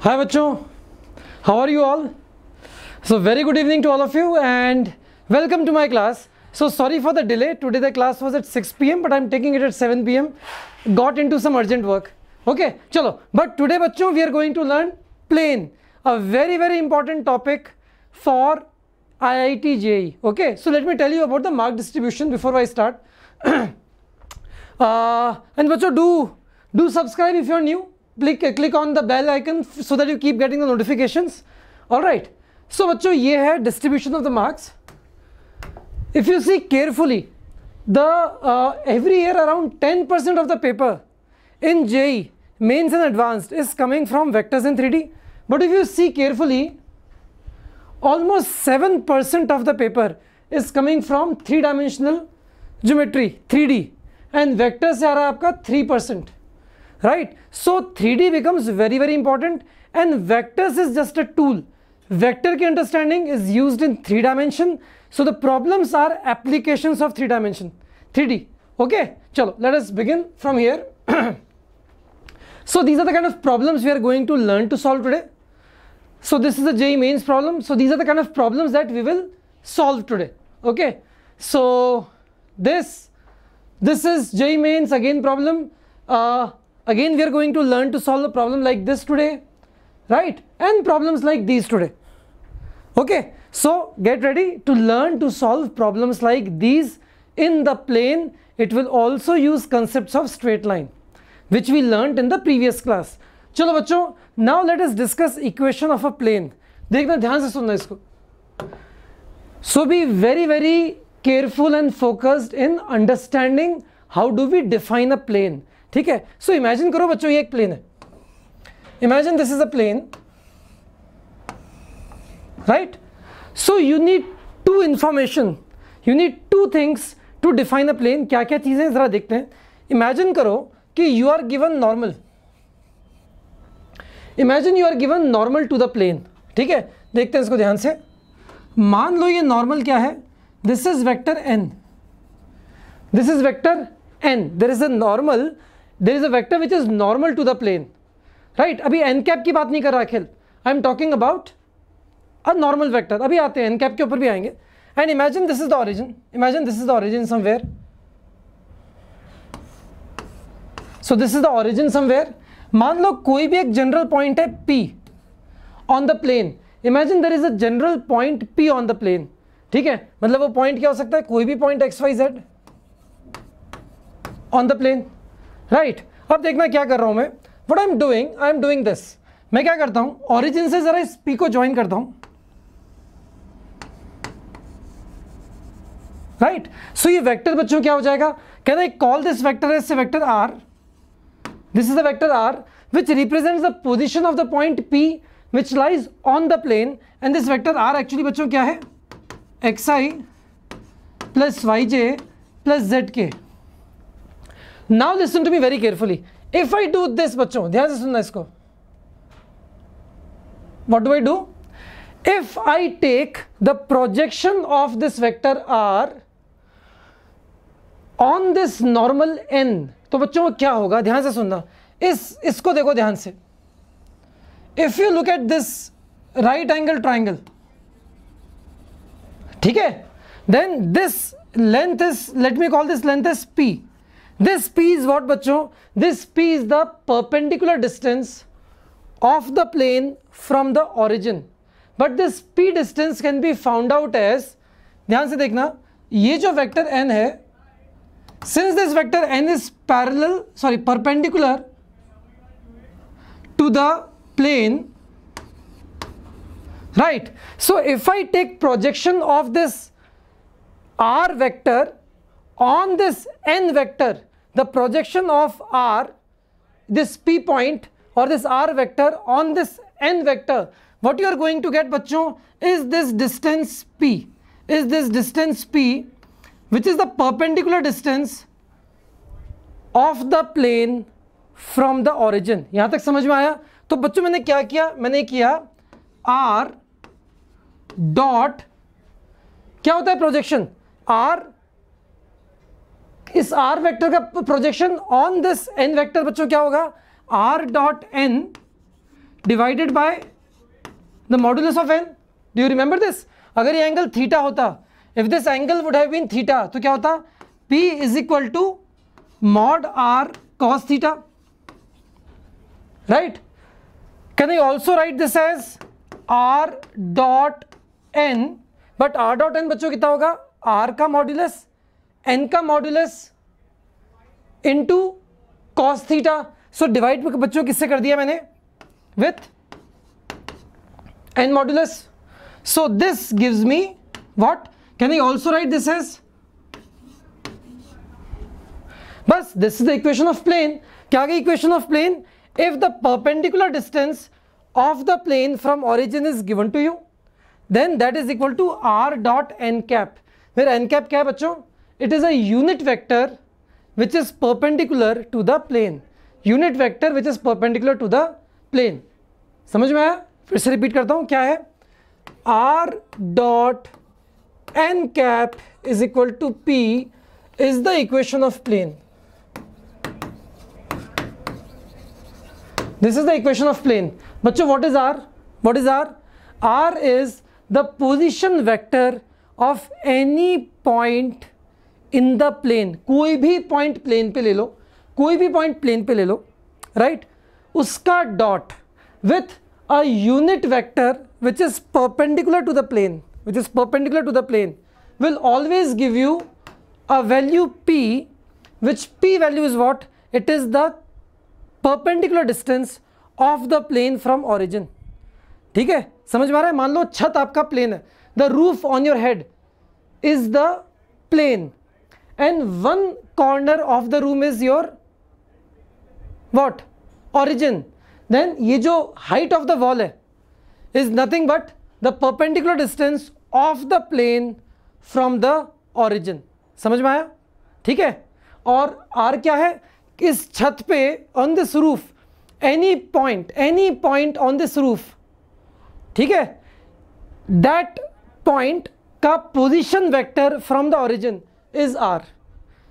Hi बच्चों, how are you all? So very good evening to all of you and welcome to my class. So sorry for the delay. Today the class was at 6 PM but I'm taking it at 7 PM. Got into some urgent work. Okay, चलो. But today बच्चों we are going to learn plane, a very important topic for IIT JEE. Okay, so let me tell you about the mark distribution before I start. And बच्चों do subscribe if you're new. Click on the bell icon so that you keep getting the notifications. Alright, so बच्चों ये है distribution of the marks. If you see carefully, the every year around 10% of the paper in JEE, Mains and Advanced is coming from vectors and 3D. But if you see carefully, almost 7% of the paper is coming from three-dimensional geometry, 3D, and vectors आ रहा है आपका 3%. Right, so 3D becomes very important and vectors is just a tool. Vector ki understanding is used in 3 dimension. So the problems are applications of 3 dimension, 3D. Okay, chalo, let us begin from here. So these are the kind of problems we are going to learn to solve today. So this is the JEE Mains problem. So these are the kind of problems that we will solve today. Okay, so this is JEE Mains again problem. Again we are going to learn to solve a problem like this today, right, and problems like these today. Okay, so get ready to learn to solve problems like these in the plane. It will also use concepts of straight line which we learnt in the previous class. Chalo bachcho, now let us discuss equation of a plane. Dekhna dhyan se sunna isko. So be very careful and focused in understanding how do we define a plane. ठीक है, so imagine करो बच्चों ये एक plane है. Imagine this is a plane, right? So you need two information, you need two things to define a plane. क्या क्या चीजें जरा देखते हैं. Imagine करो कि you are given normal. Imagine you are given normal to the plane. ठीक है, देखते हैं इसको ध्यान से. मान लो ये normal क्या है? This is vector n. This is vector n. There is a normal. There is a vector which is normal to the plane, right? अभी n cap की बात नहीं कर रहा अखिल. I am talking about a normal vector. अभी आते हैं n cap के ऊपर भी आएंगे. And imagine this is the origin. Imagine this is the origin somewhere. So this is the origin somewhere. मान लो कोई भी एक general point है P on the plane. Imagine there is a general point P on the plane. ठीक है, मतलब वो point क्या हो सकता है? कोई भी point x y z on the plane, right? अब देखना क्या कर रहा हूँ मैं. What I am doing this. मैं क्या करता हूँ? Origin से जरा इस P को join करता हूँ, right? So ये vector बच्चों क्या हो जाएगा? Can I call this vector as vector R? This is the vector R which represents the position of the point P which lies on the plane, and this vector R actually बच्चों क्या है? Xi plus yj plus zk. Now listen to me very carefully. If I do this बच्चों, ध्यान से सुनना इसको. What do I do? If I take the projection of this vector R on this normal n, तो बच्चों क्या होगा? ध्यान से सुनना. इसको देखो ध्यान से. If you look at this right angle triangle, ठीक है? Then this length is, let me call this length as P. This P is what बच्चों? This P is the perpendicular distance of the plane from the origin. But this P distance can be found out as, ध्यान से देखना, ये जो vector n है, since this vector n is perpendicular to the plane, right? So if I take projection of this R vector on this n vector, the projection of R, this P point or this R vector on this n vector, what you are going to get बच्चों is this distance P, which is the perpendicular distance of the plane from the origin. यहाँ तक समझ में आया? तो बच्चों मैंने क्या किया? मैंने किया R dot, क्या होता है projection? R, इस R वेक्टर का projection on this n vector बच्चों क्या होगा? R dot n divided by the modulus of n. Do you remember this? Agar ye angle theta hota, if this angle would have been theta, to kya hota? P is equal to mod r cos theta, right? Can I also write this as r dot n? But r dot n बच्चों कितना होगा? R का modulus, n का modulus into cos theta. So divide बच्चों किससे कर दिया मैंने? With n modulus. So this gives me what? Can I also write this as? But this is the equation of plane. क्या है equation of plane? If the perpendicular distance of the plane from origin is given to you, then that is equal to r dot n cap, where n cap क्या है बच्चों? It is a unit vector which is perpendicular to the plane. Unit vector which is perpendicular to the plane. समझ में आया? फिर से repeat करता हूँ, क्या है? R dot n cap is equal to P is the equation of plane. This is the equation of plane. बच्चों, what is R? What is R? R is the position vector of any point in the plane. कोई भी point plane पे ले लो, कोई भी point plane पे ले लो, right? उसका dot with a unit vector which is perpendicular to the plane, will always give you a value P, which P value is what? It is the perpendicular distance of the plane from origin. ठीक है, समझ में आ रहा है? मान लो छत आपका plane है, the roof on your head is the plane, and one corner of the room is your what? Origin. Then ये जो height of the wall है is nothing but the perpendicular distance of the plane from the origin. समझ में आया? ठीक है? और R क्या है? इस छत पे on this roof, any point on this roof, ठीक है, that point का position vector from the origin is R.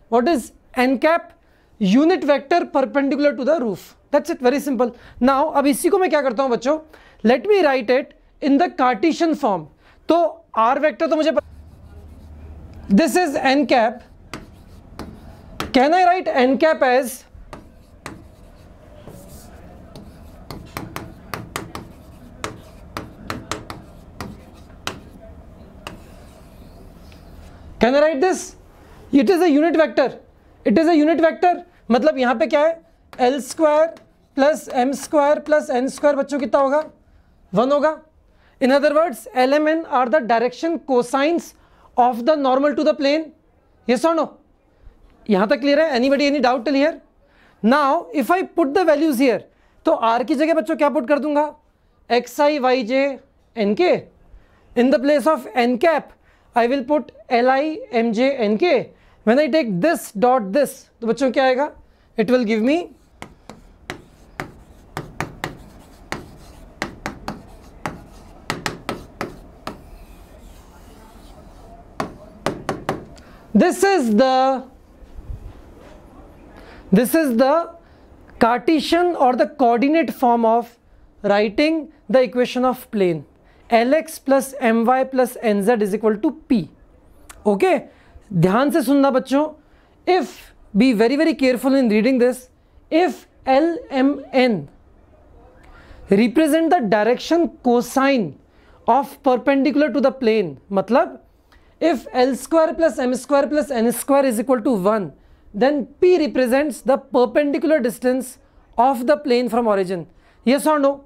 What is n cap? Unit vector perpendicular to the roof. That's it, very simple. Now अब इसी को मैं क्या करता हूँ बच्चों? Let me write it in the Cartesian form. तो R vector तो मुझे पता, this is n cap. Can I write n cap as Can I write this? It is a unit vector. It is a unit vector. मतलब यहाँ पे क्या है? L square plus m square plus n square बच्चों कितना होगा? 1 होगा. In other words, L M N are the direction cosines of the normal to the plane. Yes or no? यहाँ तक clear है? Anybody any doubt till here? Now if I put the values here, तो R की जगह बच्चों क्या put कर दूँगा? X I Y J N K. In the place of n cap, I will put Li, Mj, Nk. When I take this dot this, तो बच्चों क्या आएगा? It will give me this is the Cartesian or the coordinate form of writing the equation of plane. Lx plus my plus nz is equal to p. Okay, ध्यान से सुनना बच्चों. If, be very very careful in reading this. If L M N represent the direction cosine of perpendicular to the plane, मतलब if L square plus m square plus n square is equal to 1, then p represents the perpendicular distance of the plane from origin. Yes or no?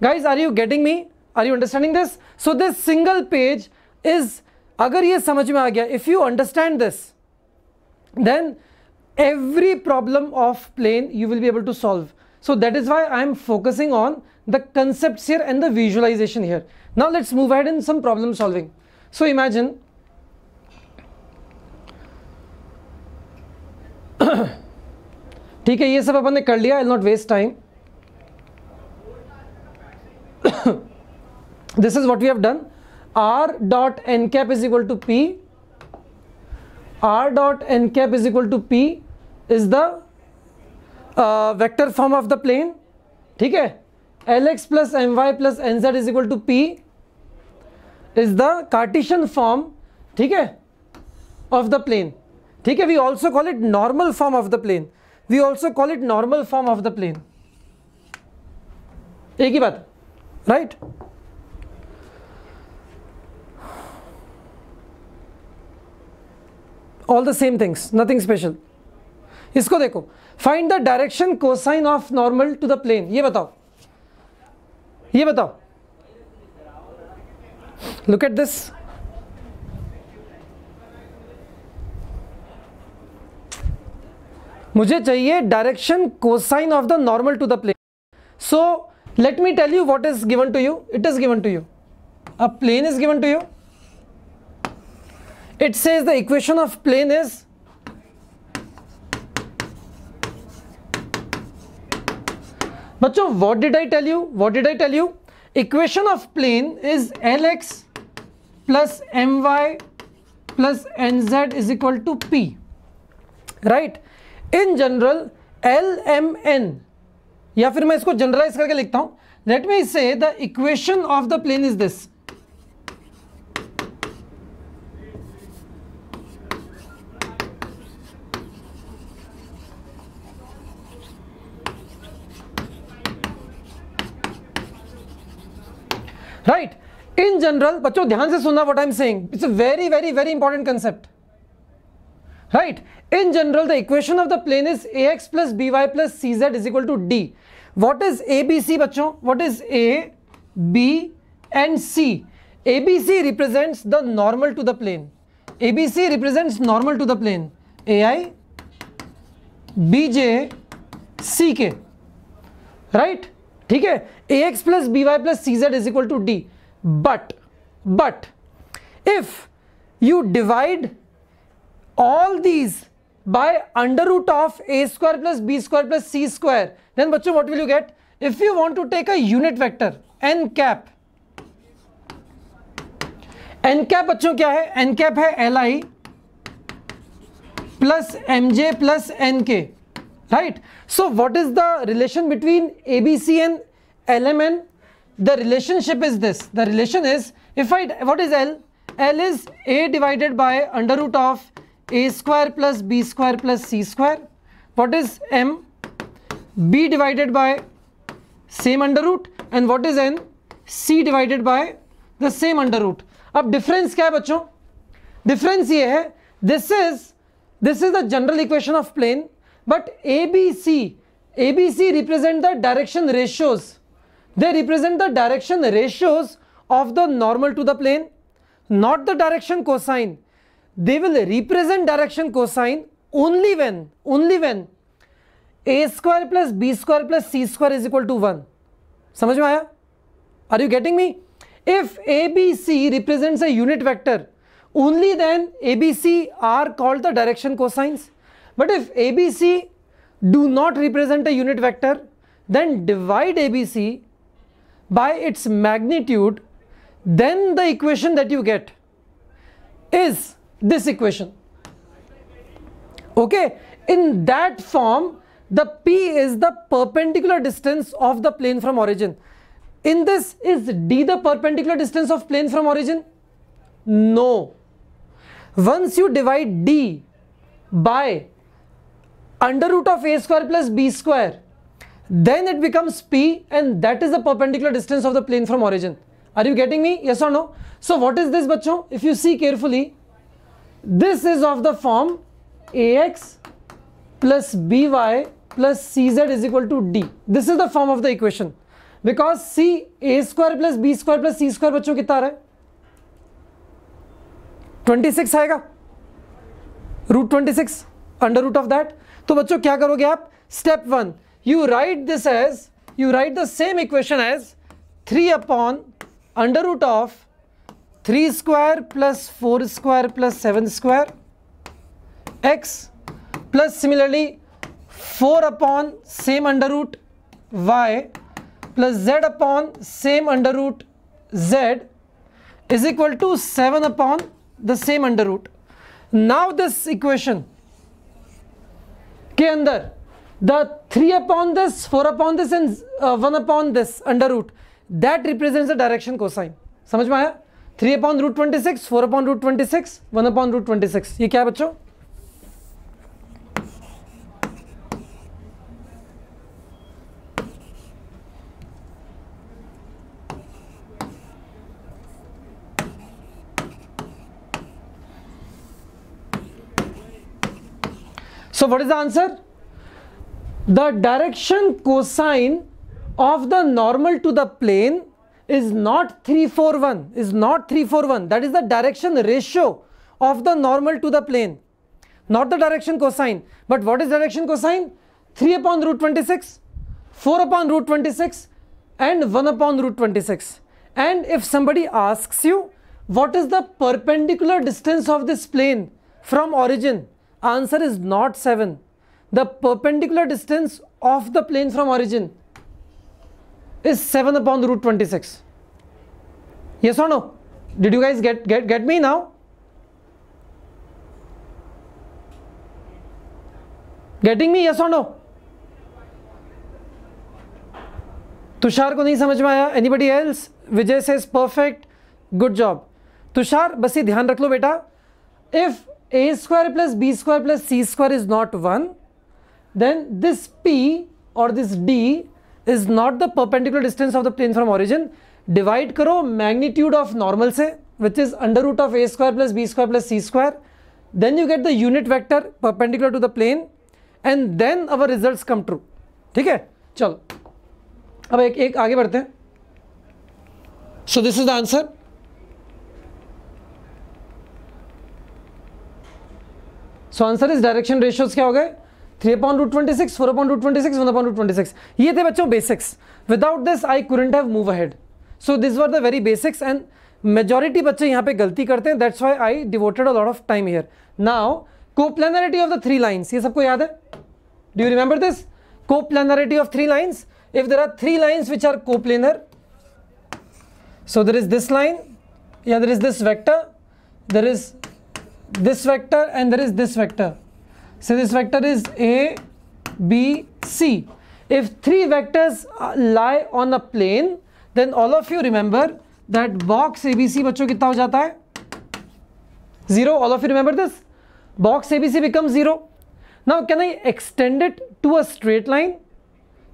Guys, are you getting me? Are you understanding this? So this single page is, agar ye samajh mein aa gaya, if you understand this, then every problem of plane you will be able to solve. So that is why I am focusing on the concepts here and the visualization here. Now let's move ahead in some problem solving. So imagine, ठीक है, ये सब अपन ने कर लिया, I will not waste time. This is what we have done. R dot n cap is equal to P. R dot n cap is equal to P is the vector form of the plane. ठीक है? Lx plus my plus nz is equal to p is the Cartesian form, okay, of the plane. Okay, we also call it normal form of the plane. We also call it normal form of the plane. एक ही बात, right? All the same things, nothing special. इसको देखो, find the direction cosine of normal to the plane. ये बताओ, ये बताओ. Look at this. मुझे चाहिए direction cosine of the normal to the plane. So let me tell you what is given to you. It is given to you. A plane is given to you. It says the equation of plane is बच्चों, what did I tell you? What did I tell you? Equation of plane is Lx plus my plus nz is equal to p. Right? In general, LMN. या फिर मैं इसको generalise करके लिखता हूं. Let me say the equation of the plane is this. Right. In general बच्चों ध्यान से सुनना what I am saying. It's a very very very important concept. Right. In general, the equation of the plane is ax plus by plus cz is equal to d. What is a, b, c, bachcho? What is a, b, and c? A, b, c represents the normal to the plane. A, b, c represents normal to the plane. A, I, b, j, c, k. Right? ठीक है? ax plus by plus cz is equal to d. But, if you divide all these by under root of a square plus b square plus c square, then bachcho, what will you get? If you want to take a unit vector n cap bachcho kya hai? N cap hai li plus mj plus nk, right? So what is the relation between abc and lmn? The relationship is this. The relation is, if I, what is l? L is a divided by under root of a square plus b square plus c square. What is m? B divided by same under root. And what is n? C divided by the same under root. Ab difference kya hai bachcho? Difference ye hai, this is the general equation of plane, but a b c represent the direction ratios. They represent the direction ratios of the normal to the plane, not the direction cosine. They will represent direction cosine only when a square plus b square plus c square is equal to 1. समझ में आया? Are you getting me? If ABC represents a unit vector, only then ABC are called the direction cosines. But if ABC do not represent a unit vector, then divide ABC by its magnitude, then the equation that you get is this equation. Okay, in that form, the p is the perpendicular distance of the plane from origin. In this, is d the perpendicular distance of plane from origin? No. Once you divide d by under root of a square plus b square, then it becomes p, and that is the perpendicular distance of the plane from origin. Are you getting me? Yes or no? So what is this, bachcho? If you see carefully, this is of the form ax plus by plus cz is equal to d. This is the form of the equation. Because see, a square plus b square plus c square बच्चों कितना आ रहा है? 26 आएगा. Root 26 under root of that. तो बच्चों क्या करोगे आप? Step 1. You write the same equation as 3 upon under root of 3 square plus 4 square plus 7 square x plus similarly 4 upon same under root y plus z upon same under root z is equal to 7 upon the same under root. Now this equation के अंदर The 3 upon this, 4 upon this and 1 upon this under root, that represents the direction cosine. समझ में आया? 3 upon root 26, 4 upon root 26, 1 upon root 26. ये क्या है बच्चों? So what is the answer? The direction cosine of the normal to the plane is not 341, that is the direction ratio of the normal to the plane, not the direction cosine. But what is direction cosine? 3 upon root 26, 4 upon root 26 and 1 upon root 26. And if somebody asks you what is the perpendicular distance of this plane from origin, answer is not 7. The perpendicular distance of the plane from origin is 7 upon root 26. Yes or no? Did you guys get me now? Getting me, yes or no? Tushar ko nahi samajh mein aaya. Anybody else? Vijay says perfect. Good job. Tushar, basi dhyan rakh lo beta. If a square plus b square plus c square is not 1, then this P or this D is not the perpendicular distance of the plane from origin. Divide karo magnitude of normal se, which is under root of a square plus b square plus c square. Then you get the unit vector perpendicular to the plane and then our results come true. ठीक है? चलो. अब एक आगे बढ़ते हैं. So this is the answer. So answer is direction ratios क्या हो गए? 3 upon root 26, 4 upon root 26, 1 upon root 26. ये थे बच्चों basics. Without this I couldn't have moved ahead. So these were the very basics and majority बच्चे यहाँ पे गलती करते हैं. That's why I devoted a lot of time here. Now coplanarity of the three lines. ये सबको याद है? Do you remember this? Coplanarity of three lines. If there are three lines which are coplanar, so there is this line, yeah, there is this vector, there is this vector and there is this vector. So this vector is A, B, C. If three vectors lie on a plane, then all of you remember that box ABC बच्चों कितना हो जाता है? 0. All of you remember this? Box ABC becomes 0. Now can I extend it to a straight line?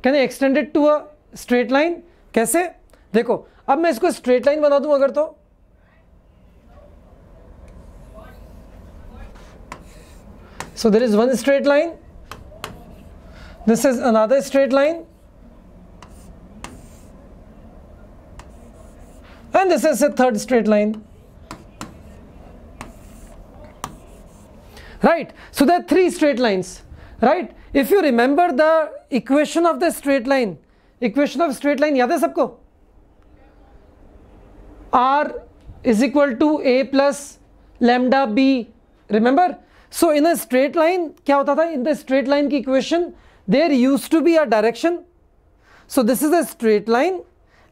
Can I extend it to a straight line? कैसे? देखो, अब मैं इसको straight line बना दूँ अगर तो. So there is one straight line, this is another straight line and this is a third straight line. Right, so there are three straight lines, right? If you remember the equation of the straight line, yaad hai sabko? R is equal to A plus lambda B, remember? So in a straight line, क्या होता था? In the straight line की equation, there used to be a direction. So this is a straight line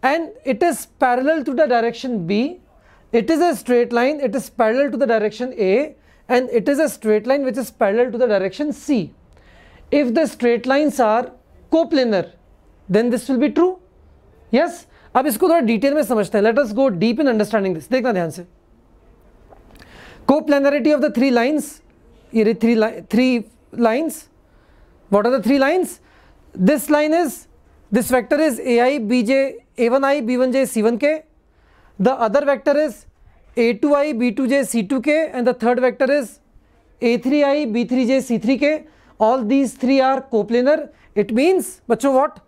and it is parallel to the direction B. It is a straight line, it is parallel to the direction A and it is a straight line which is parallel to the direction C. If the straight lines are coplanar, then this will be true. Yes? अब इसको थोड़ा detail में समझते हैं. Let us go deep in understanding this. देखना ध्यान से. Coplanarity of the three lines. Here three lines. What are the three lines? This line is, this vector is ai, bj, a1i, b1j, c1k. The other vector is a2i, b2j, c2k and the third vector is a3i, b3j, c3k. All these three are coplanar. It means, bachcho, what?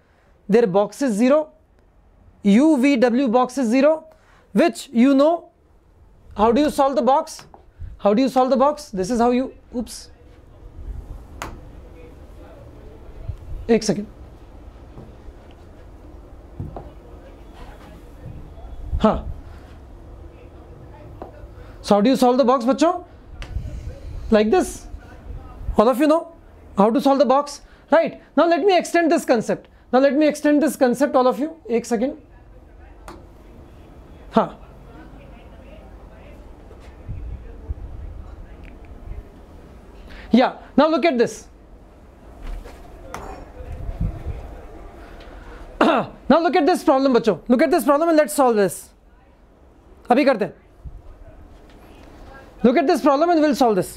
Their box is 0. U, v, w box is 0, which you know. How do you solve the box? How do you solve the box? This is how you, oops. One second. Huh. So how do you solve the box, bachcho? Like this. All of you know how to solve the box. Right. Now let me extend this concept. All of you. One second. Huh. Yeah, now look at this. Now look at this problem, बच्चों. Look at this problem and let's solve this. अभी करते हैं. Look at this problem and we'll solve this.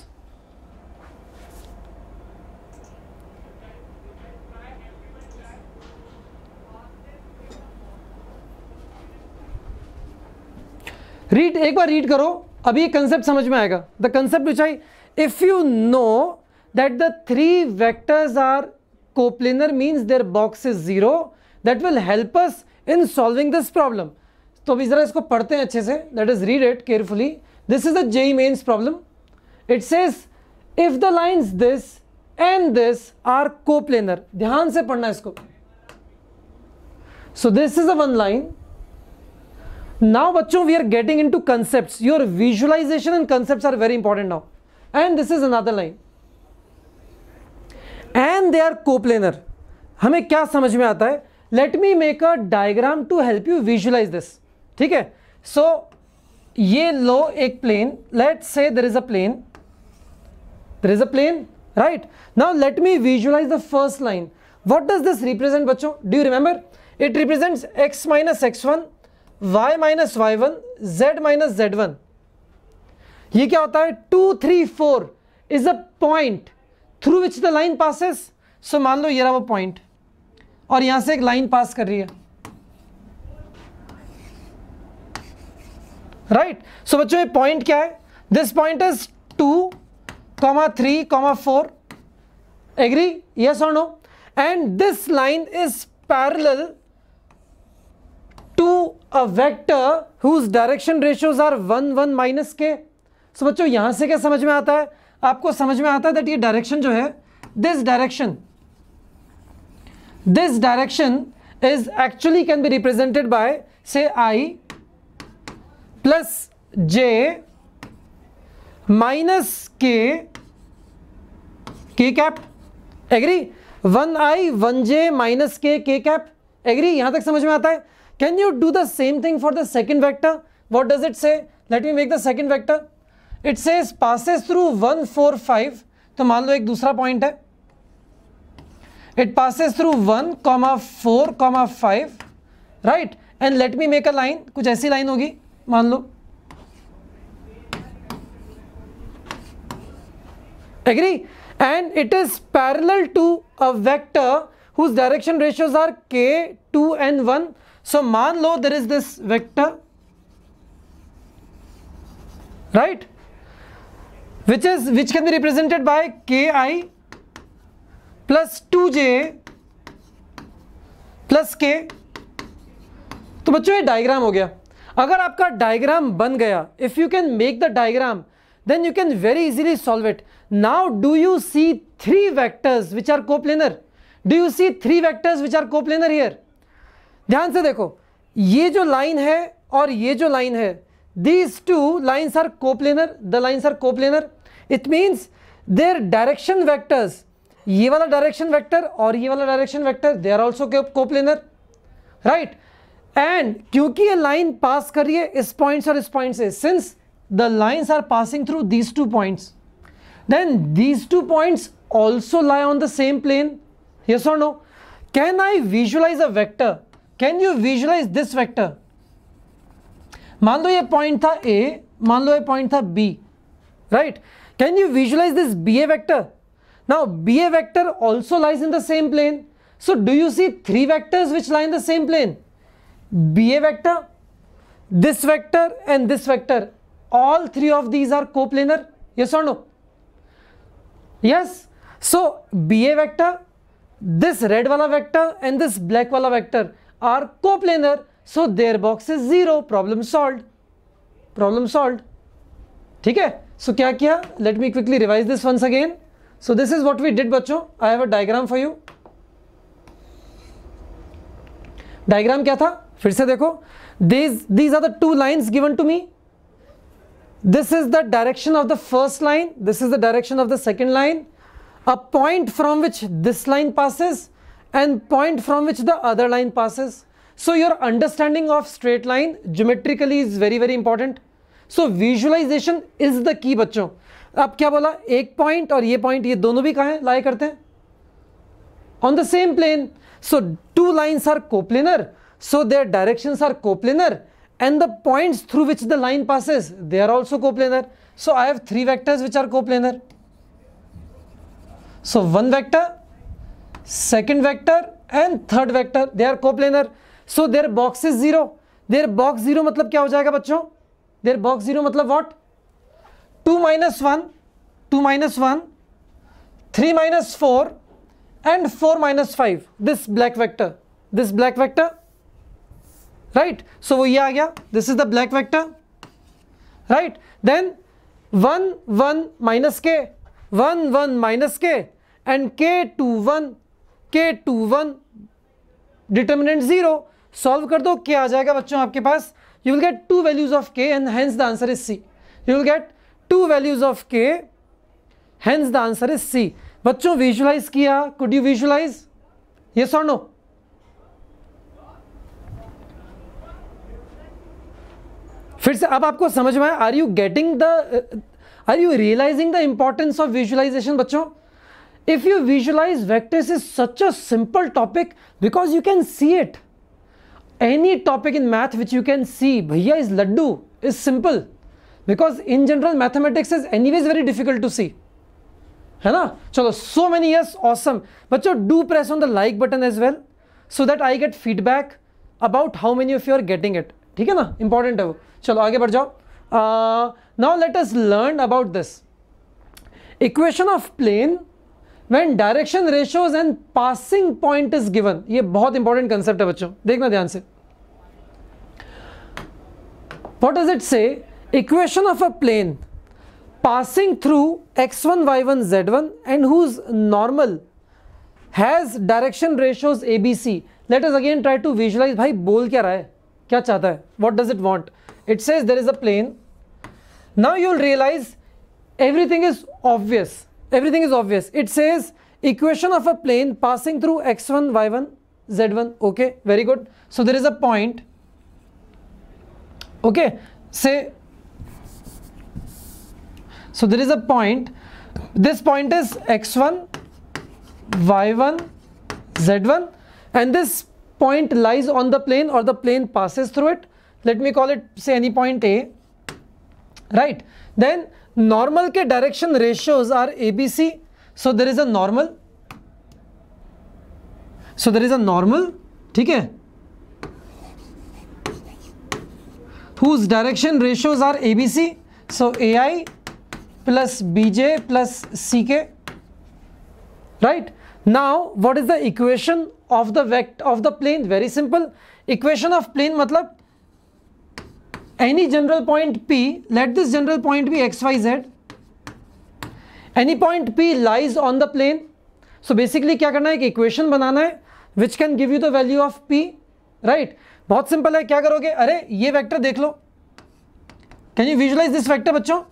Read, एक बार read करो. अभी ये concept समझ में आएगा. The concept which I, if you know that the three vectors are coplanar means their box is 0, that will help us in solving this problem. तो अभी जरा इसको पढ़ते हैं अच्छे से. Let us read it carefully. This is a JEE Mains problem. It says if the lines this and this are coplanar. ध्यान से पढ़ना इसको. So this is a one line. Now, bachcho, we are getting into concepts. Your visualization and concepts are very important now. And this is another line. And they are coplanar. हमें क्या समझ में आता है? Let me make a diagram to help you visualize this. ठीक है? So, ये लो एक plane. Let's say there is a plane. There is a plane, right? Now, let me visualize the first line. What does this represent, bachcho? Do you remember? It represents x minus x1. y minus y1, z minus z1. ये क्या होता है? 2, 3, 4 is a point through which the line passes. So मान लो ये रहा वो point और यहाँ से एक line pass कर रही है. Right? So बच्चों ये point क्या है? This point is 2, 3, 4. Agree? Yes or no? And this line is parallel to a vector whose direction ratios are 1, 1 minus k. So बच्चों यहाँ से क्या समझ में आता है? आपको समझ में आता है that ये direction जो है, this direction is actually can be represented by say I plus j minus k, k cap. Agree? 1i, 1j minus k, k cap. Agree? यहाँ तक समझ में आता है? Can you do the same thing for the second vector? What does it say? Let me make the second vector. It says passes through 1, 4, 5. तो मान लो एक दूसरा point है. It passes through 1, 4, 5. Right? And let me make a line. कुछ ऐसी line होगी. मान लो. Agree? And it is parallel to a vector whose direction ratios are k, 2 and 1. So, मान लो there is this vector, right, which can be represented by ki plus 2j plus k. तो बच्चों ये diagram हो गया. अगर आपका diagram बन गया, if you can make the diagram, then you can very easily solve it. Now, do you see three vectors which are coplanar? Do you see three vectors which are coplanar here? ध्यान से देखो, ये जो line है और ये जो line है, these two lines are coplanar, the lines are coplanar. It means their direction vectors, ये वाला direction vector और ये वाला direction vector, they are also coplanar, right? And क्योंकि ये लाइन पास कर रही है इस पॉइंट और इस पॉइंट से, since the lines are passing through these two points, then these two points also lie on the same plane. Yes or no? Can I visualize a vector? Can you visualize this vector? मान लो ये point था A, मान लो ये point था B, right? Can you visualize this BA vector? Now BA vector also lies in the same plane. So do you see three vectors which lie in the same plane? BA vector, this vector and this vector. All three of these are coplanar. Yes or no? Yes. So BA vector, this red wala vector and this black wala vector are coplanar, so their box is 0. Problem solved. Problem solved. ठीक है? So क्या किया? Let me quickly revise this once again. So this is what we did, बच्चों. I have a diagram for you. Diagram क्या था? फिर से देखो. These are the two lines given to me. This is the direction of the first line. This is the direction of the second line. A point from which this line passes and point from which the other line passes. So your understanding of straight line geometrically is very very important. So visualization is the key, बच्चों. अब क्या बोला? एक point और ये point, ये दोनों भी कहाँ हैं? lie करते हैं. on the same plane. So two lines are coplanar, so their directions are coplanar, and the points through which the line passes, they are also coplanar. So I have three vectors which are coplanar. So one vector, second vector and third vector, they are coplanar. So their box is 0. Their box 0 matlab kya ho jayega bachcho? Their box 0 matlab what? 2 minus 1, 2 minus 1, 3 minus 4 and 4 minus 5. This black vector, right? So wo ye aa gaya. This is the black vector, right? Then 1, 1 minus k, 1, 1 minus k and k2, 1, k2, 1, determinant 0. Solve kar do, k aa jayega bachcho aapke paas. You will get two values of k and hence the answer is C. You will get two values of k, hence the answer is C. Bachcho, visualize kiya? Could you visualize? Yes or no? फिर से अब आपको समझ में आया? Are you realizing the importance of visualization, बच्चों? If you visualize vectors, is such a simple topic because you can see it. Any topic in math which you can see, bhaiya, is laddu, is simple. Because in general, mathematics is anyways very difficult to see. Hai na? Chalo, so many yes, awesome. Bachcho, do press on the like button as well, so that I get feedback about how many of you are getting it. Theek hai na? Important hai wo. Chalo, aage badh jao. Now let us learn about this. Equation of plane when direction ratios and passing point is given. Ye bahut important concept hai bachcho. Dekhna dhyan se. What does it say? Equation of a plane passing through x1, y1, z1 and whose normal has direction ratios ABC. Let us again try to visualize. Bhai, bol kya raha hai? Kya chahta hai? What does it want? It says there is a plane. Now you will realize everything is obvious. Everything is obvious. It says equation of a plane passing through x1, y1, z1. Okay, very good. So there is a point. Okay, say... So there is a point, this point is x1, y1, z1 and this point lies on the plane or the plane passes through it. Let me call it say any point A, right? Then normal ke direction ratios are ABC, so there is a normal. So there is a normal, okay, whose direction ratios are ABC, so AI plus BJ plus CK, right? Now what is the equation of the vector of the plane? Very simple. Equation of plane matlab any general point P, let this general point be XYZ. Any point P lies on the plane. So basically kya karna hai? Ek equation banana hai which can give you the value of P, right? Bahut simple hai. Kya karoge? Arre ye vector dekh lo. Can you visualize this vector, bachcho?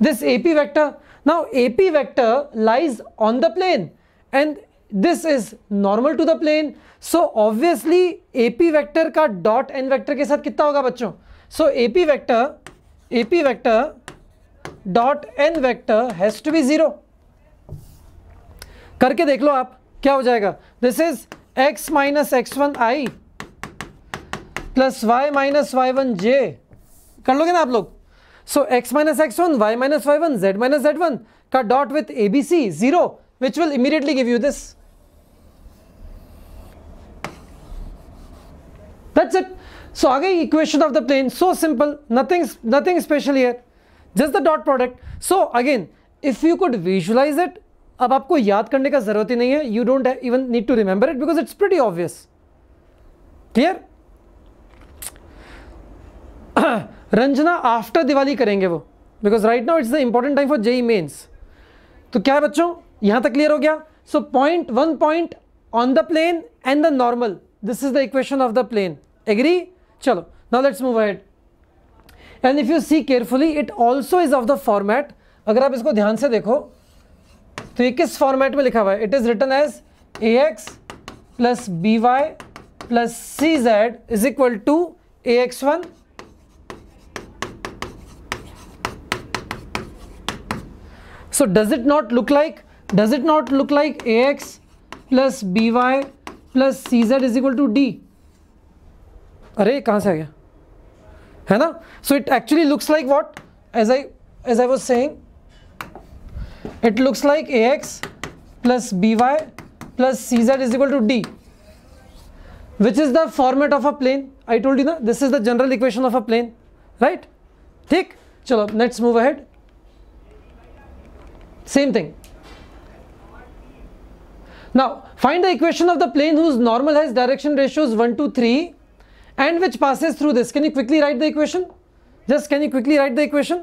This AP vector, now AP vector lies on the plane and this is normal to the plane. So obviously AP vector ka dot n vector ke sath kitna hoga bachcho? So AP vector dot n vector has to be 0. Karke dekh lo aap, kya ho jayega? This is x minus x1 I plus y minus y1 j. Kar loge na aap log? So x minus x1, y minus y1, z minus z1 ka dot with ABC 0, which will immediately give you this. That's it. So again, equation of the plane, so simple, nothing special here, just the dot product. So again, if you could visualize it, ab aapko yaad karne ka zarurat hi nahi hai. You don't even need to remember it because it's pretty obvious. Clear? Ranjana after Diwali karenge wo, because right now it's the important time for JEE Mains. So kya hai bachcho? Yahan tak clear ho gaya? So point, one point on the plane and the normal. This is the equation of the plane. Agree? Chalo. Now let's move ahead. And if you see carefully, it also is of the format. Agar aap isko dhyan se dekho, to ye kis format mein likha hua hai? It is written as ax plus by plus cz is equal to ax1 So does it not look like, does it not look like ax plus B Y plus C Z is equal to D. अरे कहाँ से आ गया, है ना. So it actually looks like what, as I was saying, it looks like A x plus B Y plus C Z is equal to D, which is the format of a plane. I told you na, this is the general equation of a plane, right? Theek, chalo, let's move ahead. Same thing. Now find the equation of the plane whose normal has direction ratios 1 to 3 and which passes through this. Can you quickly write the equation? Just can you quickly write the equation?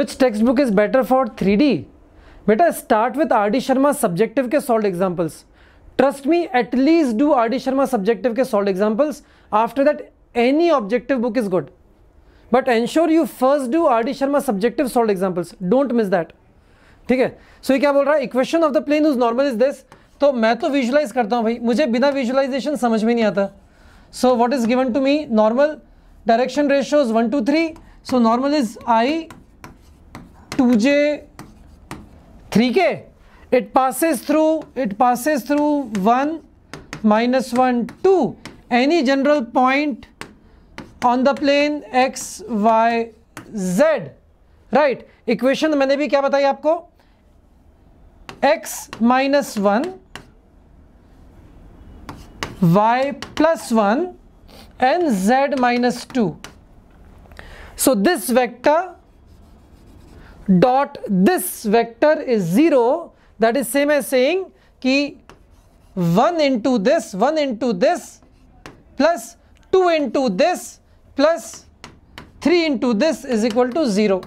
Which textbook is better for 3D? Beta, start with R.D. Sharma subjective ke solved examples. Trust me, at least do R.D. Sharma subjective ke solved examples. After that, any objective book is good. But ensure you first do R.D. Sharma subjective solved examples. Don't miss that. ठीक है. So ये क्या बोल रहा है? Equation of the plane whose normal is this. तो मैं तो visualize करता हूँ भाई. मुझे बिना visualization समझ में नहीं आता. So what is given to me? Normal, direction ratios 1 to 3. So normal is I 2j 3k. It passes through 1 minus 1 2, any general point on the plane x y z, right? Equation मैंने भी क्या बताई आपको, x minus 1, y plus 1 and z minus 2. So this vector dot this vector is 0. That is same as saying ki 1 into this plus 2 into this plus 3 into this is equal to 0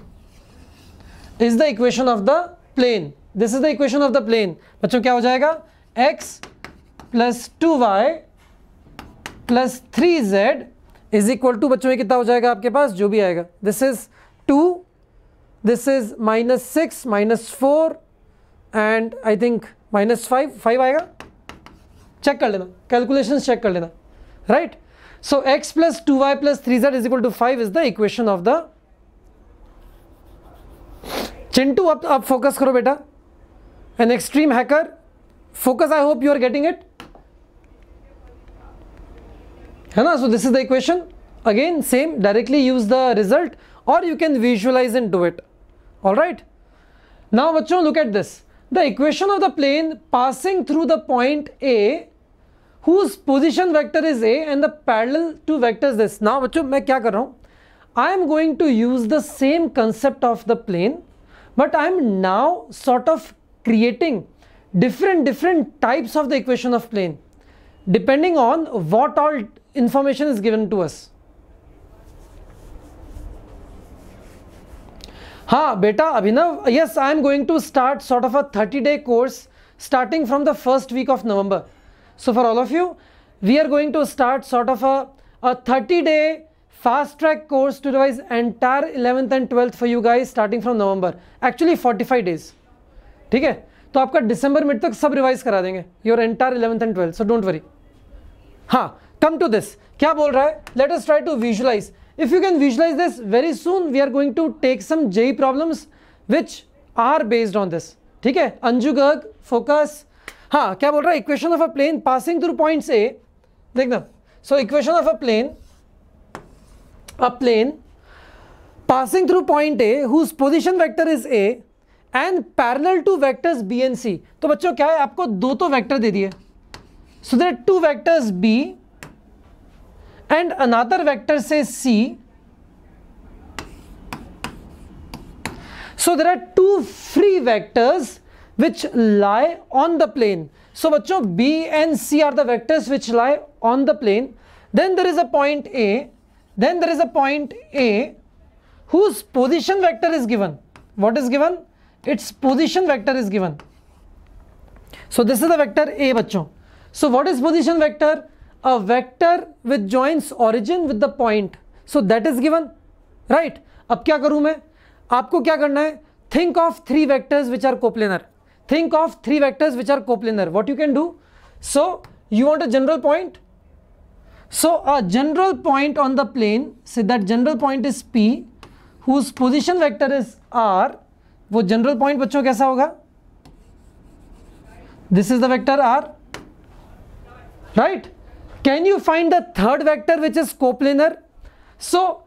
is the equation of the plane. This is the equation of the plane. Bachcho kya ho jayega? X plus 2y plus 3z is equal to, bachcho ye kitna ho jayega aapke paas? Jo bhi aayega. This is 2. This is minus 6, minus 4 and I think minus 5, 5 आएगा. Check कर लेना, calculations check कर लेना, right? So x plus 2y plus 3z is equal to 5 is the equation of the. Chintu, आप focus करो बेटा. An extreme hacker, focus, I hope you are getting it. है ना, so this is the equation. Again same, directly use the result or you can visualize and do it. All right. Now, bachcho, look at this. The equation of the plane passing through the point A, whose position vector is A and the parallel to vectors this. Now, bachcho, main kya kar raha hu? I am going to use the same concept of the plane, but I am now sort of creating different types of the equation of plane, depending on what all information is given to us. हाँ बेटा अभिनव, yes, I am going to start sort of a 30-day course starting from the first week of November. So for all of you, we are going to start sort of a 30-day fast-track course to revise entire 11th and 12th for you guys starting from November. Actually 45 days. ठीक है, तो आपका December mid तक सब revise करा देंगे. Your entire 11th and 12th. So don't worry. हाँ, come to this. क्या बोल रहा है? Let us try to visualize. If you can visualize this, very soon we are going to take some JEE problems which are based on this. ठीक है, Anju Garg, focus. हाँ, क्या बोल रहा है? Equation of a plane passing through points A. देखना. So equation of a plane passing through point A whose position vector is A and parallel to vectors B and C. तो बच्चों क्या है? आपको दो तो vector दे दिए. So there are two vectors B and another vector says C. So there are two free vectors which lie on the plane. So bachcho, B and C are the vectors which lie on the plane. Then there is a point A. Whose position vector is given. What is given? Its position vector is given. So this is the vector A bachcho. So what is position vector? A vector which joins origin with the point. So that is given, right? अब क्या करूँ मैं? आपको क्या करना है? Think of three vectors which are coplanar. What you can do? So you want a general point. So a general point on the plane, say that general point is P, whose position vector is R. वो general point बच्चों कैसा होगा? This is the vector R, right? Can you find the third vector which is coplanar? So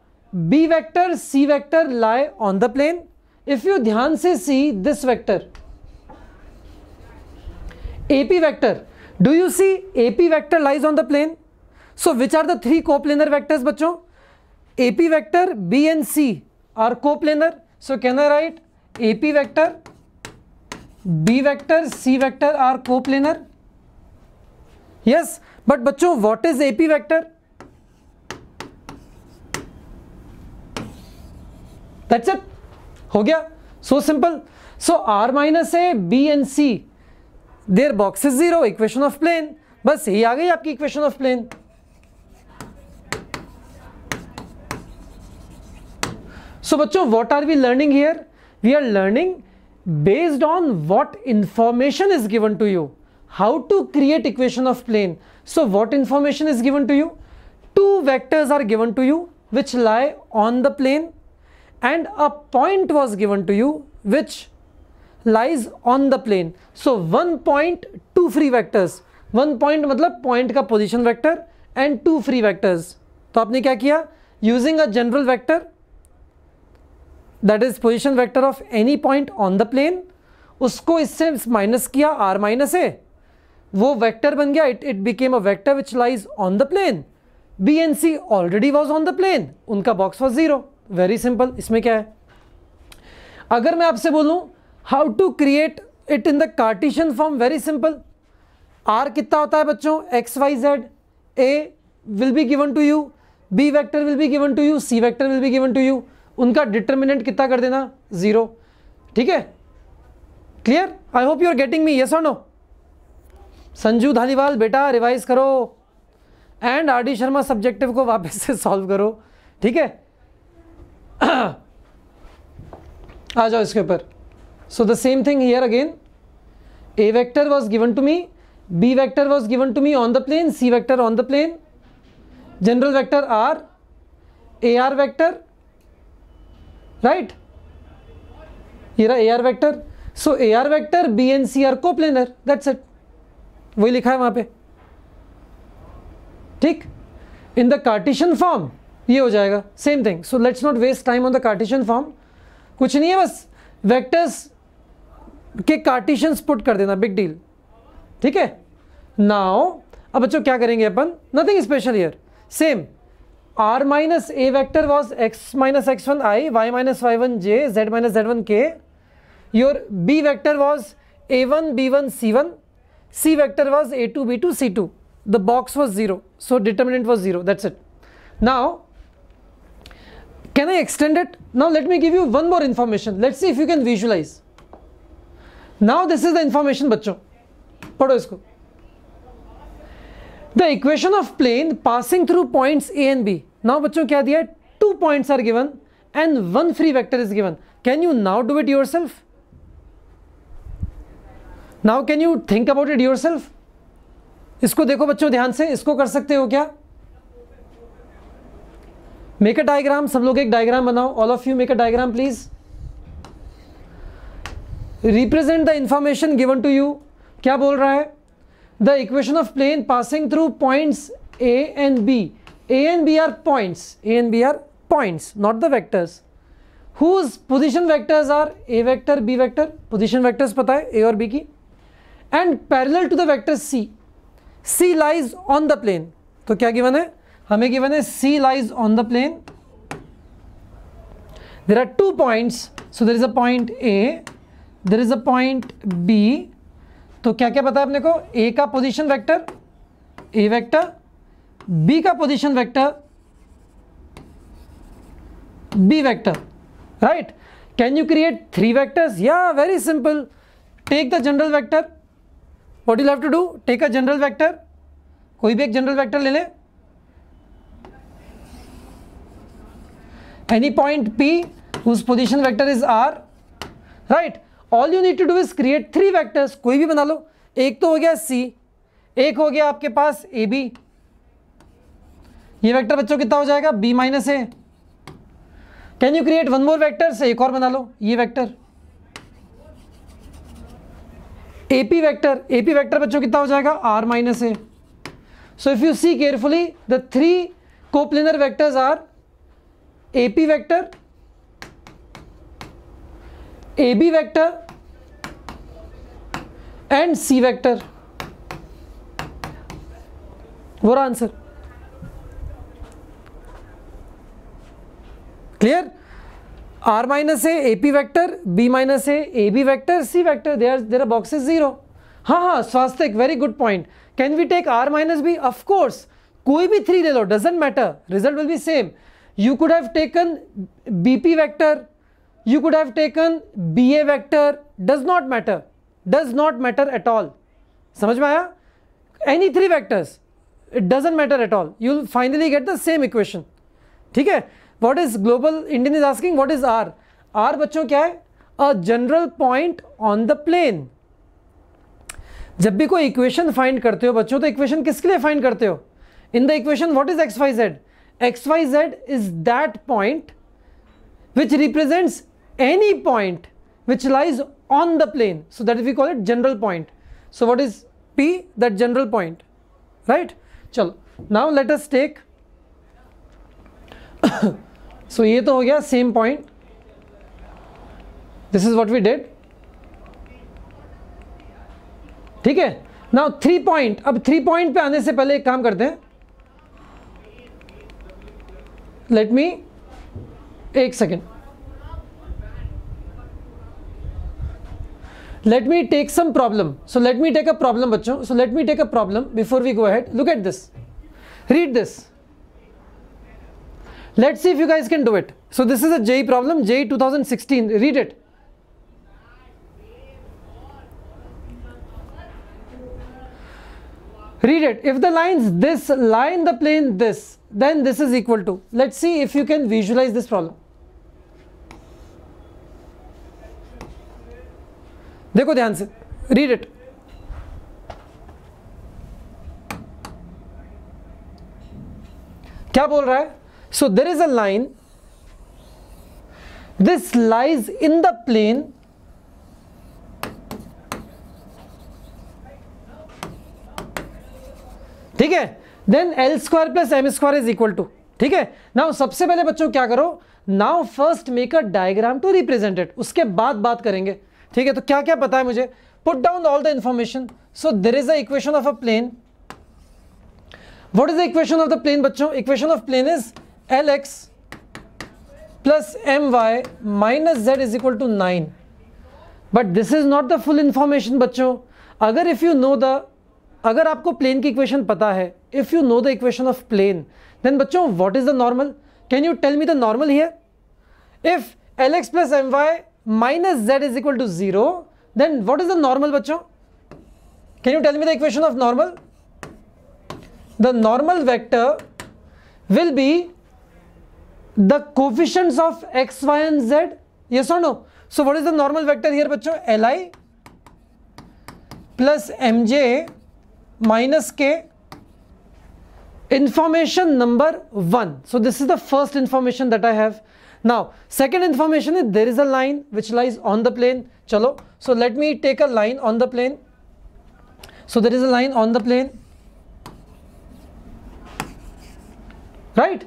B vector, C vector lie on the plane. If you ध्यान से see this vector, AP vector. Do you see AP vector lies on the plane? So which are the three coplanar vectors बच्चों? AP vector, B and C are coplanar. So can I write AP vector, B vector, C vector are coplanar? Yes, but बच्चों what is AP vector? That's it. हो गया. So simple. So R minus A, B and C, their box is 0, equation of plane. बस यही आ गई आपकी equation of plane. So बच्चों what are we learning here? We are learning based on what information is given to you, how to create equation of plane. So what information is given to you? Two vectors are given to you which lie on the plane, and a point was given to you which lies on the plane. So one point, two free vectors. One point मतलब point का position vector and two free vectors. तो आपने क्या किया? Using a general vector, that is position vector of any point on the plane, उसको इससे minus किया R minus A, वो vector बन गया. It became a vector which lies on the plane. B and C already was on the plane, उनका box was 0. Very simple. इसमें क्या है? अगर मैं आपसे बोलूं how to create it in the Cartesian form, very simple. R कितना होता है बच्चों? X, Y, Z. A will be given to you, B vector will be given to you, C vector will be given to you. उनका determinant कितना कर देना? 0. ठीक है? Clear? I hope you are getting me. Yes or no? Sanju Dhaliwal बेटा revise करो and R.D. Sharma subjective को वापस से solve करो. ठीक है? आ जाओ इसके ऊपर. So the same thing here again. A vector was given to me, B vector was given to me on the plane, C vector on the plane, general vector R, AR vector, right? Here AR vector. So AR vector, B and C are coplanar. That's it. वही लिखा है वहाँ पे. ठीक? In the Cartesian form ये हो जाएगा. Same thing. So let's not waste time on the Cartesian form. कुछ नहीं है, बस vectors के कार्टिशन्स पुट कर देना, बिग डील. ठीक है? नाउ अब बच्चों क्या करेंगे अपन? Nothing special here. Same. R minus A vector was X minus X1 I, Y minus Y1 J, Z minus Z1 K. Your B vector was A1 B1 C1, C vector was A2 B2 C2. The box was 0, so determinant was 0. That's it. Now can I extend it? Now let me give you one more information. Let's see if you can visualize. Now this is the information बच्चों. पढ़ो इसको. The equation of plane passing through points A and B. Now बच्चों क्या दिया है? 2 points are given and one free vector is given. Can you now do it yourself? Now can you think about it yourself? इसको देखो बच्चों ध्यान से. इसको कर सकते हो क्या? Make a diagram. सब लोग एक diagram बनाओ. All of you make a diagram please. Represent the information given to you. क्या बोल रहा है? The equation of plane passing through points A and B. A and B are points. A and B are points, not the vectors. Whose position vectors are A vector, B vector. Position vectors पता है A और B की. And parallel to the vector C. C lies on the plane. तो क्या given है? हमें given है C lies on the plane. There are two points. So there is a point A, there is a point B. तो क्या क्या पता है अपने को? A का position vector A vector, B का position vector B vector, right? Can you create three vectors? Yeah, very simple. Take the general vector. What you'll have to do? Take a general vector. कोई भी एक general vector ले ले. Any point P whose position vector is R, right? All you need to do is create three vectors. कोई भी बना लो. एक तो हो गया C, एक हो गया आपके पास AB, ये वेक्टर बच्चों कितना हो जाएगा b minus A. Can you create one more vector, से एक और बना लो। ये vector AP vector, AP vector बच्चों कितना हो जाएगा r minus A. So if you see carefully the three coplanar vectors are AP vector, AB vector and C vector. वो रहा answer, clear. R minus A AP vector, B minus A AB vector, C vector, there are boxes zero. हाँ, Swastik very good point. Can we take R minus B? Of course, कोई भी three ले लो, doesn't matter, result will be same. You could have taken BP vector, you could have taken BA vector, does not matter, does not matter at all. समझ में आया? Any three vectors, it doesn't matter at all. You'll finally get the same equation. ठीक है? What is global? Indian is asking what is R? R बच्चों क्या है? A general point on the plane. जब भी कोई equation find करते हो बच्चों, तो equation किसके लिए find करते हो? In the equation what is x y z? X y z is that point which represents any point which lies on the plane, so that we call it general point. So what is P? That general point, right? Chalo, now let us take so ye to ho gaya same point, this is what we did, theek hai. Now 3 point, ab 3 point pe aane se pehle ek kaam karte hain, let me एक second, let me take some problem. So let me take a problem बच्चों, so let me take a problem before we go ahead. Look at this, read this, let's see if you guys can do it. So this is a JEE problem, JEE 2016, read it. Read it. If the lines this lie in the plane this, then this is equal to. Let's see if you can visualize this problem. देखो ध्यान से, read it. क्या बोल रहा है? So there is a line. This lies in the plane. ठीक है, then L square plus M square is equal to, ठीक है। नाउ सबसे पहले बच्चों क्या करो, now first make a diagram to represent it, उसके बाद बात करेंगे, ठीक है। तो क्या क्या पता है मुझे, put down all the information. So there is a equation of a plane, what is the equation of the plane बच्चों? Equation of plane is L x plus M Y minus Z is equal to 9, but this is not the full information बच्चों। अगर if you know the, अगर आपको plane की equation पता है, if you know the equation of plane, then बच्चों what is the normal? Can you tell me the normal here? If L x plus M Y minus Z is equal to 0, then what is the normal बच्चों? Can you tell me the equation of normal? The normal vector will be the coefficients of x y and z, yes और no? So what is the normal vector here बच्चों? L i plus m j minus k, information number 1. So this is the first information that I have. Now second information is there is a line which lies on the plane. चलो, so let me take a line on the plane. So there is a line on the plane, right?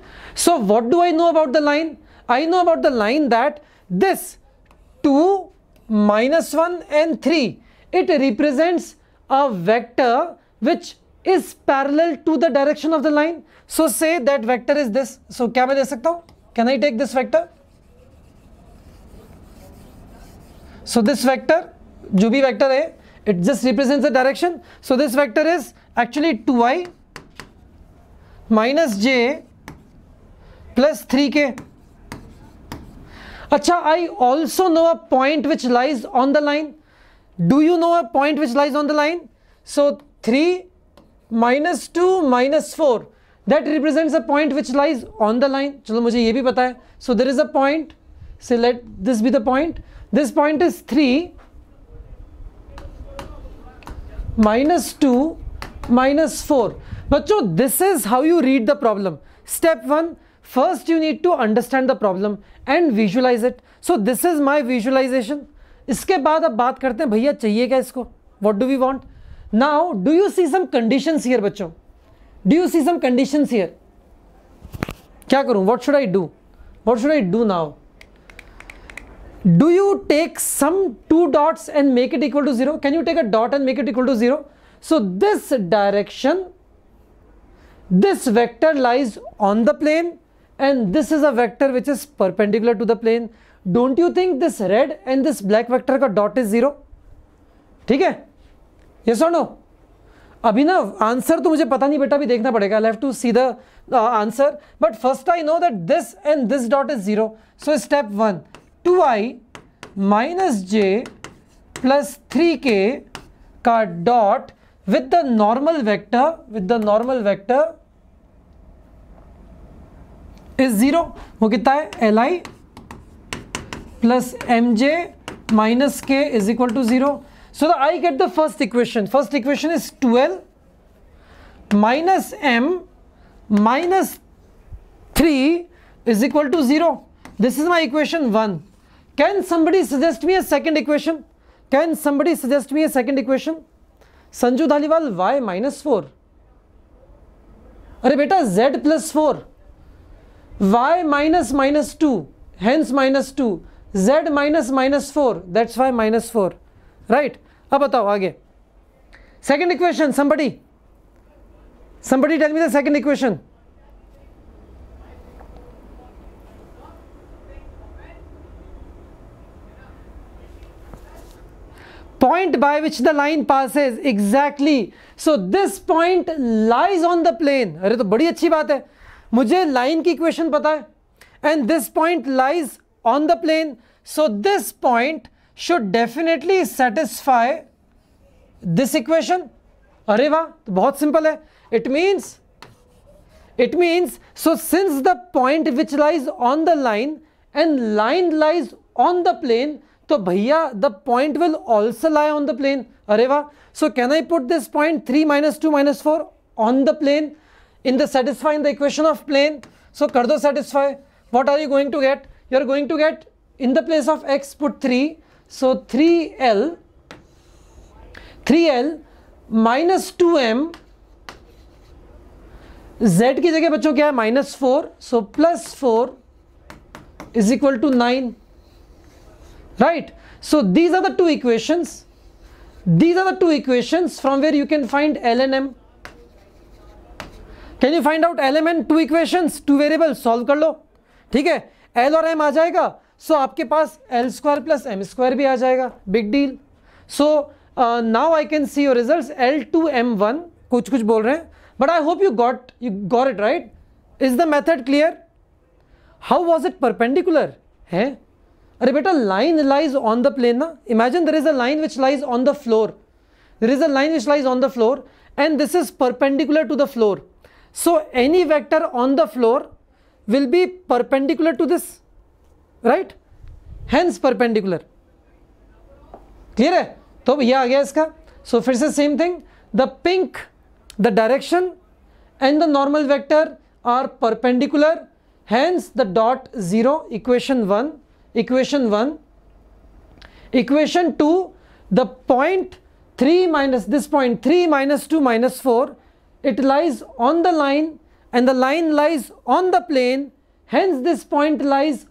So what do I know about the line? I know about the line that this 2, minus 1 and 3, it represents a vector which is parallel to the direction of the line. So say that vector is this. So क्या मैं ले सकता हूँ? Can I take this vector? So this vector, जो भी vector है, it just represents the direction. So this vector is actually 2i minus j plus 3k. अच्छा, I also know a point which lies on the line. Do you know a point which lies on the line? So 3 minus 2 minus 4, that represents a point which lies on the line. चलो मुझे ये भी पता है. So there is a point. So let this be the point. This point is 3 minus 2 minus 4. बच्चों, this is how you read the problem. Step 1, first you need to understand the problem and visualize it. So this is my visualization. इसके बाद अब बात करते हैं भैया चाहिए क्या इसको? What do we want? Now, do you see some conditions here बच्चों? Do you see some conditions here? क्या करूँ? What should I do? What should I do now? Do you take some two dots and make it equal to 0? Can you take a dot and make it equal to 0? So this direction, this vector lies on the plane and this is a vector which is perpendicular to the plane. Don't you think this red and this black vector ka dot is 0? ठीक है? Yes or no? अभी ना answer तो मुझे पता नहीं बेटा, भी देखना पड़ेगा. I'll have to see the answer. But first I know that this and this dot is 0. So step 1. 2i minus j plus 3k ka dot with the normal vector, is 0. वो कितना है? Li plus mj minus k is equal to 0. So I get the first equation. First equation is 2l minus m minus 3 is equal to 0. This is my equation 1. Can somebody suggest me a second equation? Can somebody suggest me a second equation? Sanju Dhaliwal, y minus 4. Arre beta, z plus 4. Y minus minus 2. Hence minus 2. Z minus minus 4. That's why minus 4. Right? Ab batao aage. Second equation, somebody. Somebody tell me the second equation. Point by which the line passes, exactly. So this point lies on the plane. अरे तो बड़ी अच्छी बात है, मुझे line की equation पता है. And this point lies on the plane. So this point should definitely satisfy this equation. अरे वाह, तो बहुत simple है. It means, so since the point which lies on the line and line lies on the plane, तो भैया the point will also lie on the plane. अरे वाह. So can I put this point 3 minus 2 minus 4 on the plane in the satisfying the equation of plane? So कर दो satisfy. What are you going to get? You are going to get in the place of x put 3. So 3l minus 2m, z की जगह बच्चों क्या है? Minus 4. So plus 4 is equal to 9. Right, so these are the two equations. These are the two equations from where you can find L and M. Can you find out L and M? Two equations, two variables, solve कर लो. ठीक है, L और M आ जाएगा. So आपके पास L square plus M square भी आ जाएगा. Big deal. So now I can see your results. L2 M1 कुछ बोल रहे हैं. But I hope you got it right. Is the method clear? How was it perpendicular? है? अरे बेटा line lies on the plane ना. Imagine there is a line which lies on the floor. There is a line which lies on the floor and this is perpendicular to the floor. So any vector on the floor will be perpendicular to this. Right? Hence perpendicular. Clear है? तो भैया आ गया इसका. So फिर से same thing. The pink, the direction and the normal vector are perpendicular. Hence the dot 0, equation 1. Equation 2, the point 3 minus this point 3 minus 2 minus 4, it lies on the line and the line lies on the plane, hence this point lies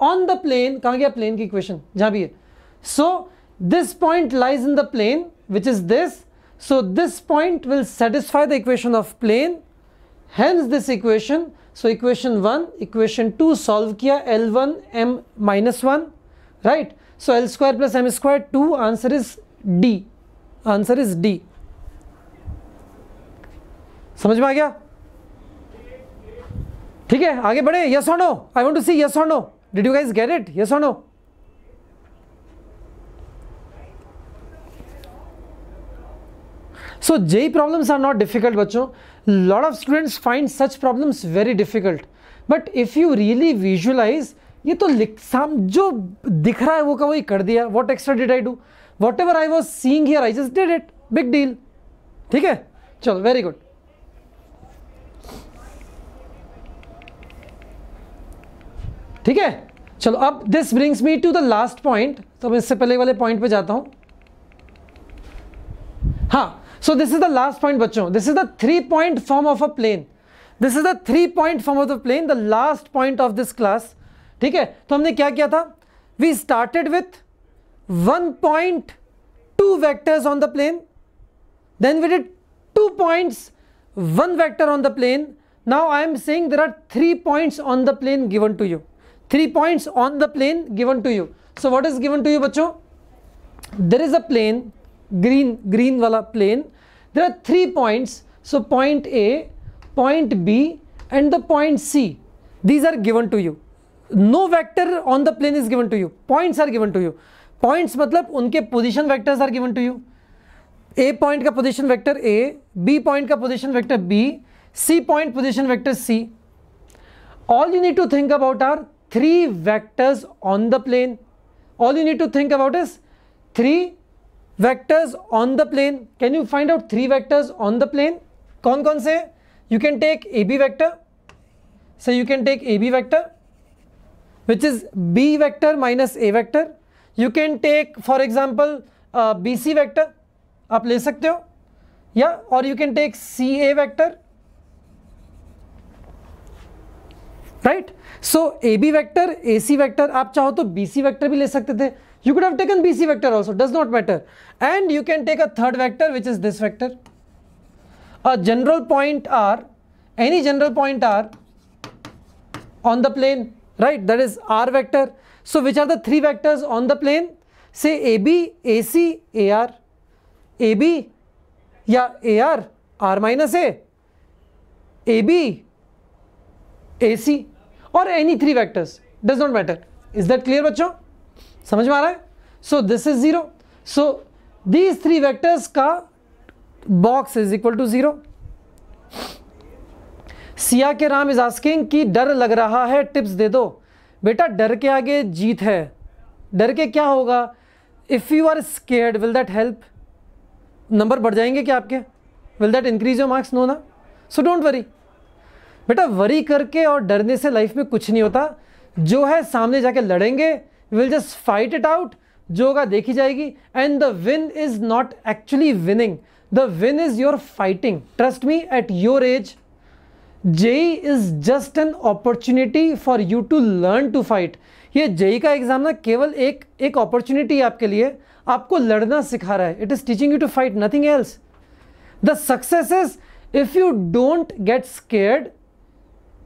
on the plane. कहाँ गया plane की equation? जहाँ भी है. So this point lies in the plane, which is this. So this point will satisfy the equation of plane, hence this equation. So equation 1, equation 2 solve किया, L1 M minus 1, right? So L square plus M square 2, answer is D. Answer is D. समझ में आ गया? ठीक है, आगे बढ़े. Yes or no? I want to see yes or no. Did you guys get it? Yes or no? So JEE problems are not difficult बच्चों. Lot of students find such problems very difficult. But if you really visualize, ये तो जो दिख रहा है वो का वही कर दिया. What extra did I do? Whatever I was seeing here, I just did it. Big deal. ठीक है? चलो, very good. ठीक है, चलो अब this brings me to the last point, तो मैं इससे पहले वाले पॉइंट पे जाता हूं। हाँ, so this is the last point बच्चों, this is the 3 point form of a plane, this is the 3 point form of the plane, the last point of this class. ठीक है, तो हमने क्या किया था, we started with 1 point 2 vectors on the plane, then we did 2 points 1 vector on the plane. Now I am saying there are 3 points on the plane given to you, 3 points on the plane given to you. So what is given to you bachcho? There is a plane, green wala plane, there are 3 points, so point A, point B and the point C, these are given to you. No vector on the plane is given to you, points are given to you. Points मतलब उनके position vectors are given to you. A point का position vector a, b point का position vector b, c point position vector c. All you need to think about are 3 vectors on the plane, all you need to think about is 3 vectors on the plane. Can you find out 3 vectors on the plane कौन कौन से? You can take a B vector, so you can take a B vector which is b vector minus a vector. You can take for example BC vector आप ले सकते हो, या और you can take CA vector, right? So AB vector, AC vector, आप चाहो तो BC vector भी ले सकते थे, you could have taken BC vector also, does not matter. And you can take a 3rd vector which is this vector. A general point R, any general point R on the plane, right? That is R vector. So which are the 3 vectors on the plane? Say AB, AC, AR, AB या AR, R minus A, AB, AC or any 3 vectors, does not matter. Is that clear बच्चों? समझ में आ रहा है? So this is 0. So these 3 vectors का box is equal to 0. Siya के Ram is asking कि डर लग रहा है, टिप्स दे दो। बेटा डर के आगे जीत है, डर के क्या होगा? If you are scared will that help? Number बढ़ जाएंगे क्या आपके? Will that increase your marks? No ना, सो डोंट वरी बेटा, वरी करके और डरने से लाइफ में कुछ नहीं होता। जो है सामने जाके लड़ेंगे, will just fight it out, जो होगा देखी जाएगी। And the win is not actually winning, the win is your fighting. Trust me, at your age JEE is just an opportunity for you to learn to fight. ये JEE का exam ना केवल एक opportunity आपके लिए, आपको लड़ना सिखा रहा है। It is teaching you to fight, nothing else. The success is if you don't get scared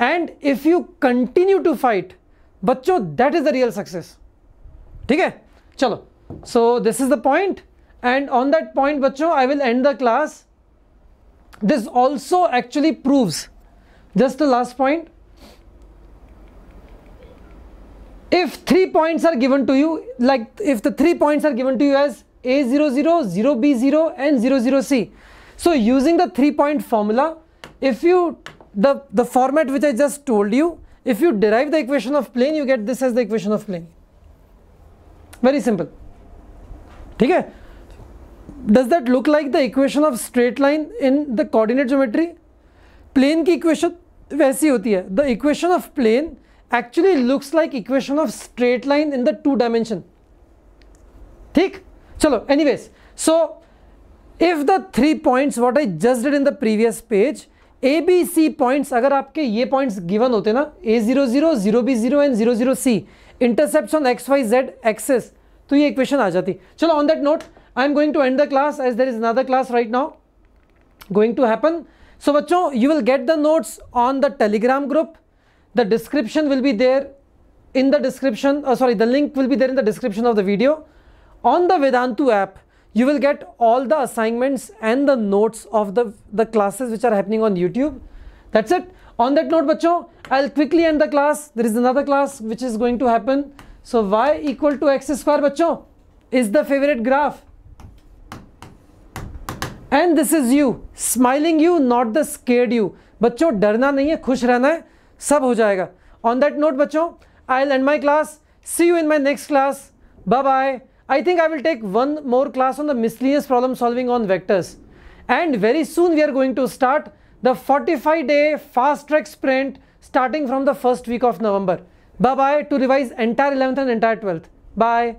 and if you continue to fight बच्चों, that is the real success. ठीक है, चलो, so this is the point and on that point बच्चों I will end the class. This also actually proves, just the last point, if 3 points are given to you, like if the 3 points are given to you as A00, 0B0 and 00C, so using the 3 point formula, if you the format which I just told you, if you derive the equation of plane, you get this as the equation of plane. Very simple. ठीक है, does that look like the equation of straight line in the coordinate geometry? Plane की equation वैसी होती है। The equation of plane actually looks like equation of straight line in the 2 dimension. ठीक, चलो anyways, so if the 3 points what I just did in the previous page, a B C points, अगर आपके ये points given होते ना, A00, 0B0 and 00C, intercepts on XYZ axes, तो ये equation आ जाती। चलो on that note I am going to end the class, as there is another class right now going to happen. So बच्चों, you will get the notes on the Telegram group. The description will be there in the description. The link will be there in the description of the video. On the Vedantu app, you will get all the assignments and the notes of the classes which are happening on YouTube. That's it. On that note, बच्चों, I'll quickly end the class. There is another class which is going to happen. So y = x square, बच्चों, is the favorite graph. And this is you, smiling you, not the scared you. बच्चों डरना नहीं है, खुश रहना है, सब हो जाएगा। On that note बच्चों, I'll end my class. See you in my next class. Bye bye. I think I will take one more class on the miscellaneous problem solving on vectors. And very soon we are going to start the 45-day fast track sprint starting from the first week of November. Bye-bye to revise entire 11th and entire 12th. Bye.